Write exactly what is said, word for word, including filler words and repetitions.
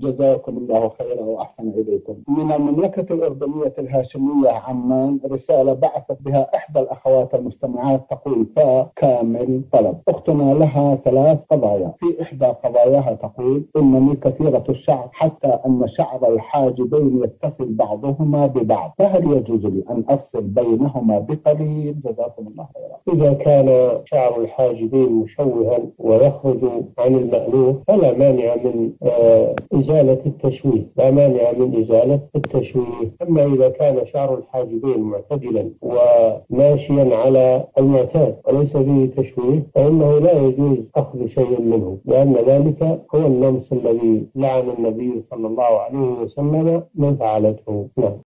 جزاكم الله خيرا واحسن اليكم. من المملكه الاردنيه الهاشميه عمان رساله بعثت بها احدى الاخوات المستمعات تقول: فاء كامل طلب، اختنا لها ثلاث قضايا، في احدى قضاياها تقول: انني كثيره الشعر حتى ان شعر الحاجبين يتصل بعضهما ببعض، فهل يجوز لي ان افصل بينهما بقليل؟ جزاكم الله خيرا. اذا كان شعر الحاجبين مشوها ويخرج عن المألوف فلا مانع من آه إزالة التشويه، لا مانع من إزالة التشويه. أما إذا كان شعر الحاجبين معتدلا وماشيا على المعتاد وليس فيه تشويه فإنه لا يجوز أخذ شيئا منه، لأن ذلك هو النمص الذي لعن النبي صلى الله عليه وسلم من فعلته. نعم.